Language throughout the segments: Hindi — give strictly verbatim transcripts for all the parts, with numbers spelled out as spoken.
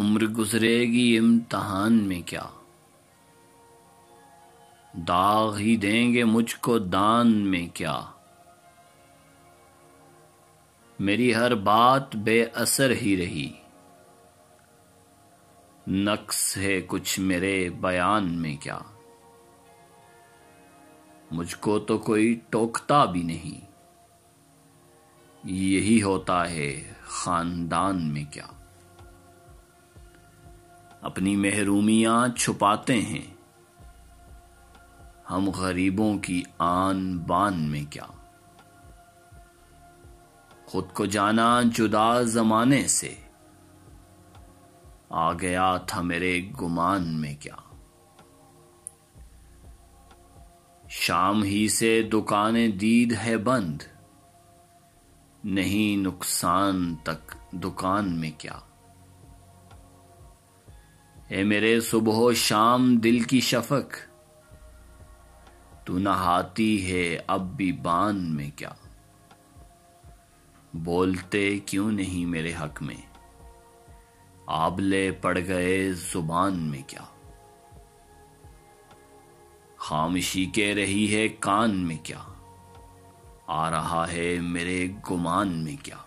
उम्र गुजरेगी इम्तहान में क्या, दाग ही देंगे मुझको दान में क्या। मेरी हर बात बेअसर ही रही, नक्स है कुछ मेरे बयान में क्या। मुझको तो कोई टोकता भी नहीं, यही होता है खानदान में क्या। अपनी महरूमियाँ छुपाते हैं हम गरीबों की आन बान में क्या। खुद को जाना जुदा जमाने से, आ गया था मेरे गुमान में क्या। शाम ही से दुकानें दीद है बंद, नहीं नुकसान तक दुकान में क्या। ए मेरे सुबह शाम दिल की शफक, तू नहाती है अब भी बान में क्या। बोलते क्यों नहीं मेरे हक में, आबले पड़ गए जुबान में क्या। खामोशी के रही है कान में क्या, आ रहा है मेरे गुमान में क्या।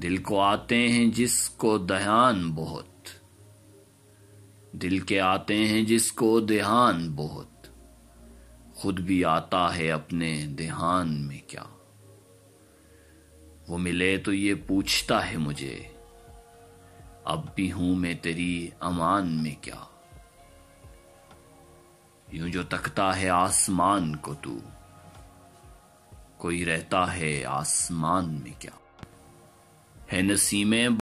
दिल को आते हैं जिसको दहान बहुत, दिल के आते हैं जिसको देहान बहुत, खुद भी आता है अपने देहान में क्या। वो मिले तो ये पूछता है मुझे, अब भी हूँ मैं तेरी अमान में क्या। यूं जो तकता है आसमान को तू, कोई रहता है आसमान में क्या। है नसीमें